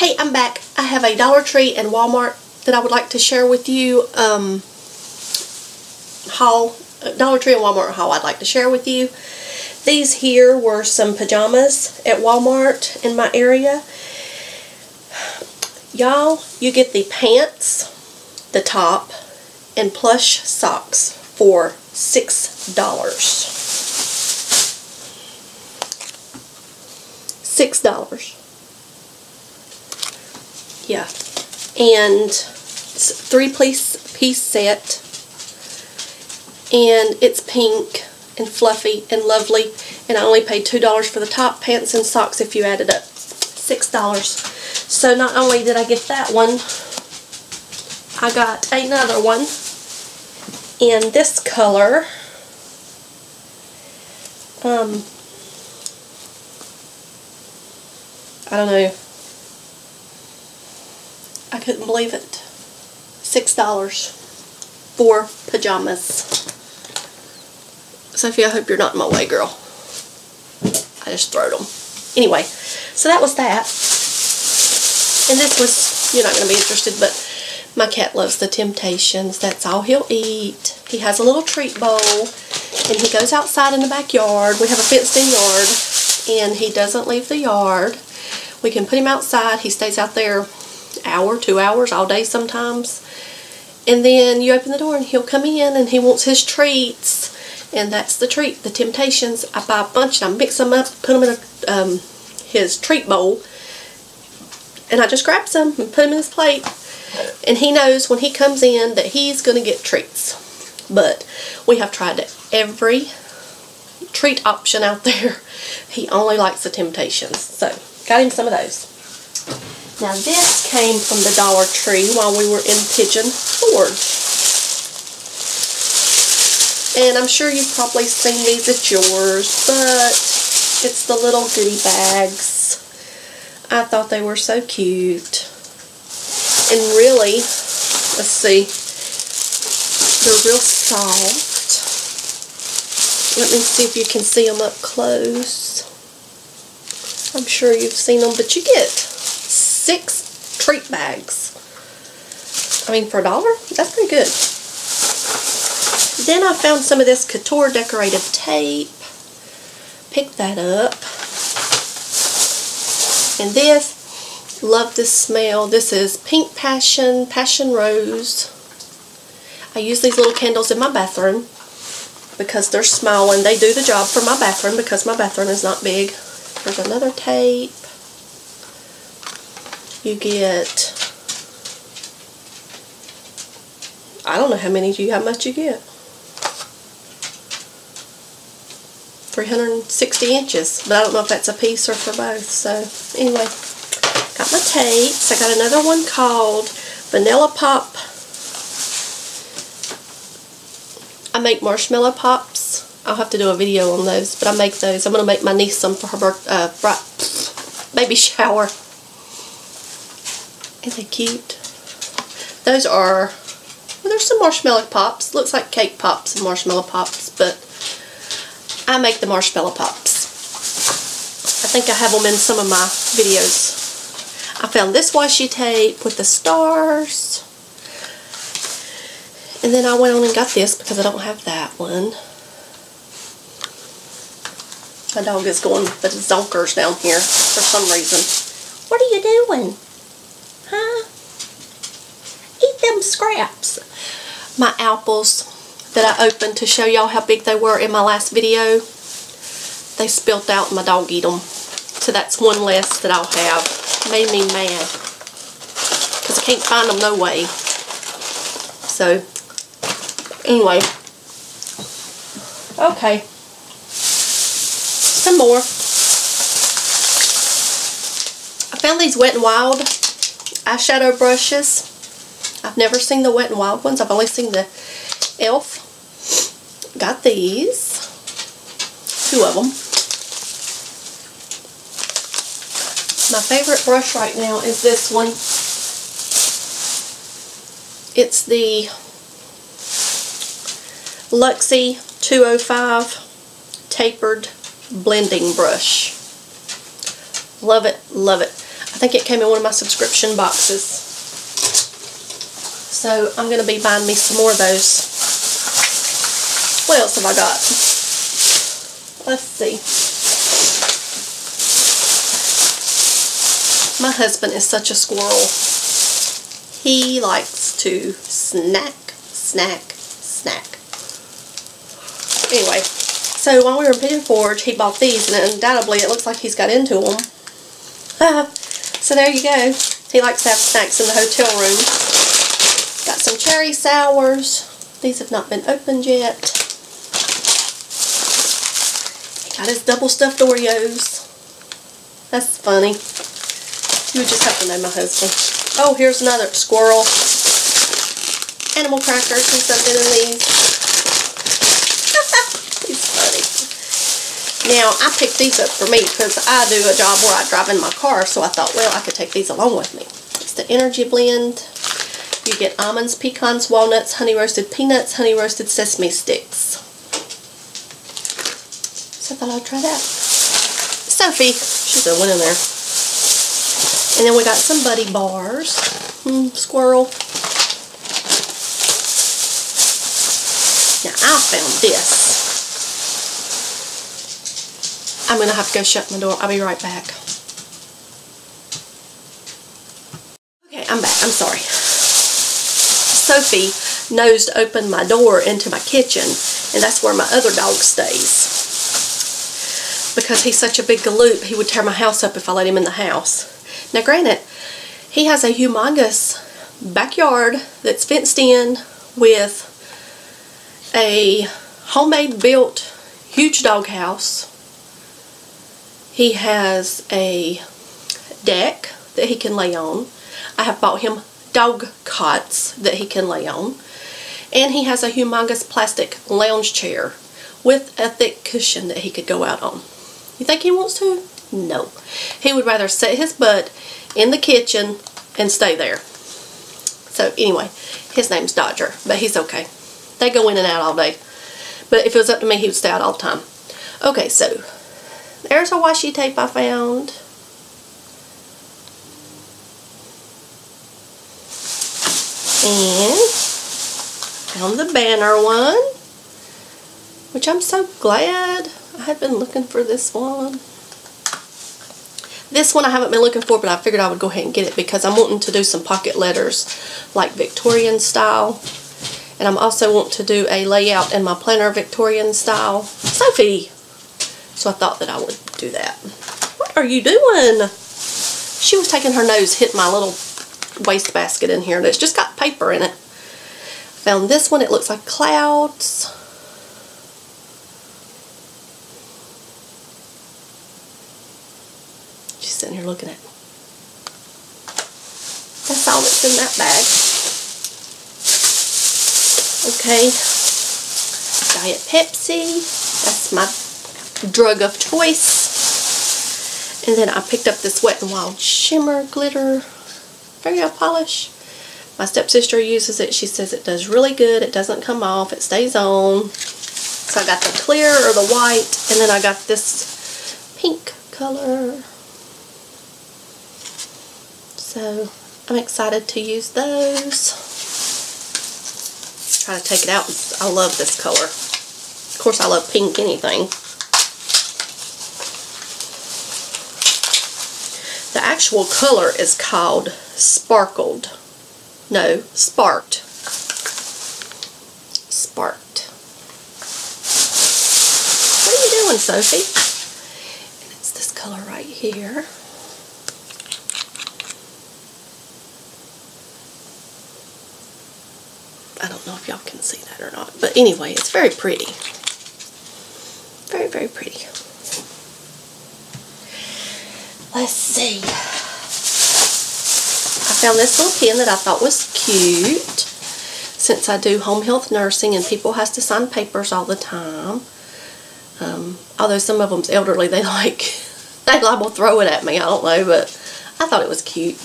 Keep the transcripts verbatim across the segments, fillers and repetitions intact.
Hey, I'm back. I have a Dollar Tree and Walmart that I would like to share with you. Um, haul, Dollar Tree and Walmart haul I'd like to share with you. These here were some pajamas at Walmart in my area. Y'all, you get the pants, the top, and plush socks for six dollars. Six dollars. Yeah, and it's a three-piece piece set, and it's pink and fluffy and lovely, and I only paid two dollars for the top, pants, and socks if you add it up. Six dollars. So not only did I get that one, I got another one in this color. Um, I don't know. I couldn't believe it. six dollars for pajamas. Sophie, I hope you're not in my way, girl. I just throwed them. Anyway, so that was that. And this was, you're not going to be interested, but my cat loves the Temptations. That's all he'll eat. He has a little treat bowl, and he goes outside in the backyard. We have a fenced-in yard, and he doesn't leave the yard. We can put him outside. He stays out there hour, two hours, all day sometimes. And then you open the door and he'll come in and he wants his treats. And that's the treat, the Temptations. I buy a bunch and I mix them up, put them in a, um, his treat bowl. And I just grab some and put them in his plate. And he knows when he comes in that he's going to get treats. But we have tried every treat option out there. He only likes the Temptations. So, got him some of those. Now this came from the Dollar Tree while we were in Pigeon Forge. And I'm sure you've probably seen these at yours, but it's the little goodie bags. I thought they were so cute. And really, let's see, they're real soft. Let me see if you can see them up close. I'm sure you've seen them, but you get six treat bags. I mean, for a dollar, that's pretty good. Then I found some of this Couture decorative tape. Picked that up. And this, love this smell. This is Pink Passion, Passion Rose. I use these little candles in my bathroom because they're small and they do the job for my bathroom because my bathroom is not big. There's another tape. You get, I don't know how many you, how much you get. three hundred sixty inches, but I don't know if that's a piece or for both. So anyway, got my tapes. I got another one called Vanilla Pop. I make marshmallow pops. I'll have to do a video on those, but I make those. I'm gonna make my niece some for her birth, uh, baby shower. Isn't they cute? Those are, well, there's some marshmallow pops. Looks like cake pops and marshmallow pops, but I make the marshmallow pops. I think I have them in some of my videos. I found this washi tape with the stars. And then I went on and got this because I don't have that one. My dog is going bonkers down here for some reason. What are you doing? Huh? Eat them scraps. My apples that I opened to show y'all how big they were in my last video, they spilt out and my dog eat them. So that's one less that I'll have. Made me mad. Because I can't find them no way. So, anyway. Okay. Some more. I found these Wet n Wild eyeshadow brushes. I've never seen the Wet n Wild ones. I've only seen the Elf. Got these. Two of them. My favorite brush right now is this one. It's the Luxie two oh five Tapered Blending Brush. Love it, love it. I think it came in one of my subscription boxes. So I'm going to be buying me some more of those. What else have I got? Let's see. My husband is such a squirrel. He likes to snack, snack, snack. Anyway, so while we were in Pigeon Forge, he bought these, and undoubtedly it looks like he's got into them. So there you go. He likes to have snacks in the hotel room. Got some cherry sours. These have not been opened yet. He got his double stuffed Oreos. That's funny. You would just have to know my husband. Oh, here's another squirrel. Animal crackers. He's not getting these. Now, I picked these up for me because I do a job where I drive in my car, so I thought, well, I could take these along with me. It's the Energy Blend. You get almonds, pecans, walnuts, honey roasted peanuts, honey roasted sesame sticks. So I thought I'd try that. Sophie, she's a one in there. And then we got some Buddy Bars. Mm, squirrel. Now, I found this. I'm going to have to go shut my door. I'll be right back. Okay, I'm back. I'm sorry. Sophie nosed open my door into my kitchen, and that's where my other dog stays. Because he's such a big galoop, he would tear my house up if I let him in the house. Now, granted, he has a humongous backyard that's fenced in with a homemade-built huge doghouse. He has a deck that he can lay on. I have bought him dog cots that he can lay on. And he has a humongous plastic lounge chair with a thick cushion that he could go out on. You think he wants to? No. He would rather set his butt in the kitchen and stay there. So anyway, his name's Dodger, but he's okay. They go in and out all day. But if it was up to me, he would stay out all the time. Okay, so there's a washi tape I found. And found the banner one, which I'm so glad. I had been looking for this one. This one I haven't been looking for, but I figured I would go ahead and get it because I'm wanting to do some pocket letters like Victorian style. And I'm also want to do a layout in my planner Victorian style. Sophie! So I thought that I would do that. What are you doing? She was taking her nose, hitting my little wastebasket in here, and it's just got paper in it. Found this one. It looks like clouds. She's sitting here looking at me. That's all that's in that bag. Okay. Diet Pepsi. That's my drug of choice. And then I picked up this Wet n Wild Shimmer Glitter Fingernail Polish. My stepsister uses it. She says it does really good. It doesn't come off. It stays on. So I got the clear or the white. And then I got this pink color. So I'm excited to use those. Try to take it out. I love this color. Of course, I love pink anything. The actual color is called Sparkled. No, Sparked. Sparked. What are you doing, Sophie? And it's this color right here. I don't know if y'all can see that or not, but anyway, it's very pretty. Very, very pretty. Let's see. I found this little pen that I thought was cute. Since I do home health nursing and people has to sign papers all the time, um, although some of them's elderly, they like they liable to throw it at me. I don't know, but I thought it was cute.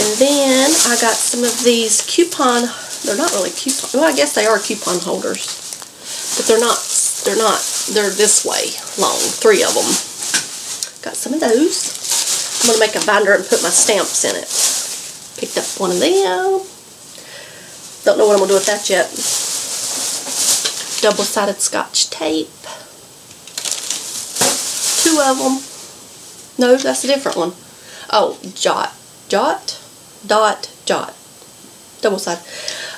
And then I got some of these coupon. They're not really coupon. Well, I guess they are coupon holders, but they're not. They're not. They're this way long. Three of them. Got some of those. going to make a binder and put my stamps in it. Picked up one of them. Don't know what I'm going to do with that yet. Double-sided scotch tape. Two of them. No, that's a different one. Oh, jot. Jot? Dot. Jot. Double-sided.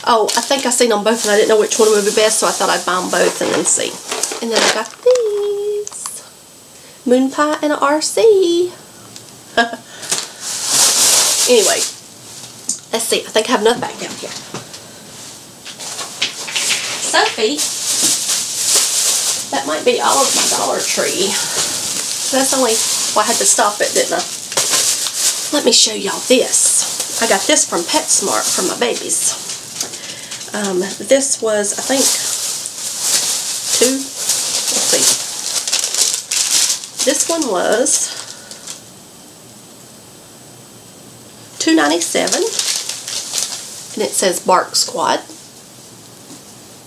Oh, I think I seen them both and I didn't know which one would be best, so I thought I'd buy them both and then see. And then I got these. Moon Pie and an R C. Anyway, let's see. I think I have another bag down here. Sophie, that might be all of my Dollar Tree. That's only, well, I had to stop it, didn't I? Let me show y'all this. I got this from PetSmart for my babies. Um, this was, I think, two, let's see. This one was two ninety-seven, and it says Bark Squad.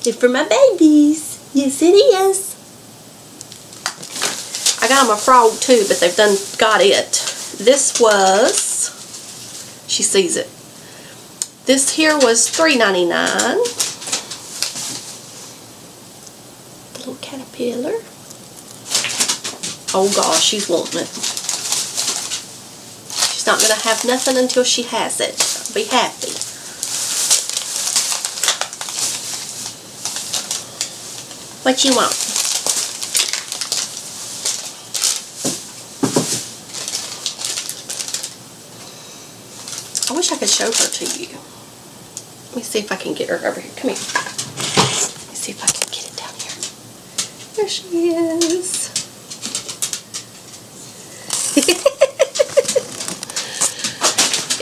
It's for my babies. Yes, it is. I got them a frog too, but they've done got it. This was, she sees it. This here was three ninety-nine. The little caterpillar. Oh gosh, she's wanting it. She's not gonna have nothing until she has it. I'll be happy. What you want? I wish I could show her to you. Let me see if I can get her over here. Come here. Let me see if I can get it down here. There she is.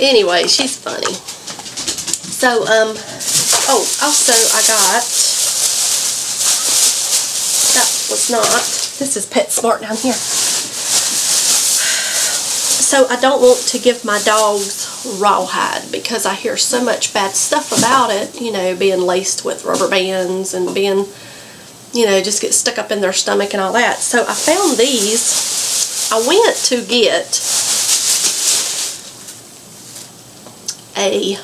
Anyway, she's funny. So, um, oh, also I got... was not. This is PetSmart down here. So I don't want to give my dogs rawhide because I hear so much bad stuff about it, you know, being laced with rubber bands and being, you know, just get stuck up in their stomach and all that. So I found these. I went to get a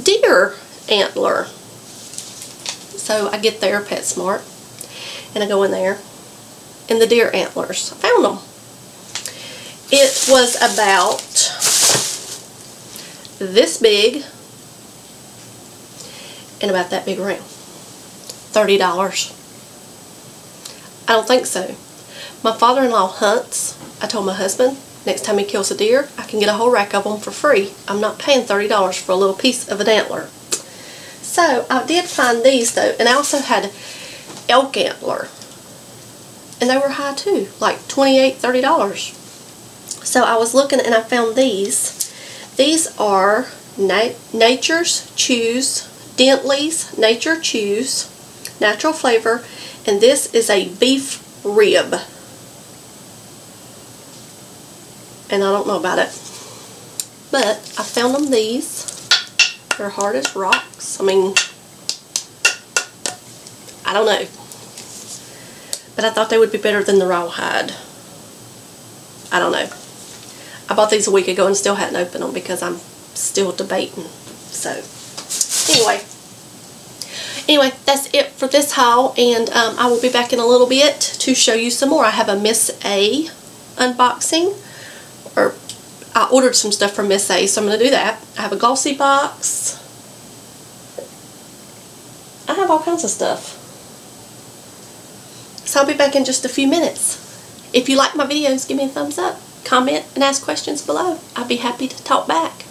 deer antler. So I get there, PetSmart, and I go in there. And the deer antlers. I found them. It was about this big and about that big round. thirty dollars. I don't think so. My father-in-law hunts. I told my husband, next time he kills a deer, I can get a whole rack of them for free. I'm not paying thirty dollars for a little piece of an antler. So I did find these though, and I also had elk antler. And they were high too, like twenty-eight dollars, thirty dollars. So I was looking and I found these. These are Na Nature's Choose, Dentleys Nature Choose, Natural Flavor, and this is a beef rib. And I don't know about it. But I found them these. They're hard as rocks. I mean, I don't know. But I thought they would be better than the rawhide. I don't know. I bought these a week ago and still hadn't opened them because I'm still debating. So, anyway. Anyway, that's it for this haul. And um, I will be back in a little bit to show you some more. I have a Miss A unboxing. Or, I ordered some stuff from Miss A, so I'm going to do that. I have a Glossy Box. I have all kinds of stuff. So I'll be back in just a few minutes. If you like my videos, give me a thumbs up, comment, and ask questions below. I'll be happy to talk back.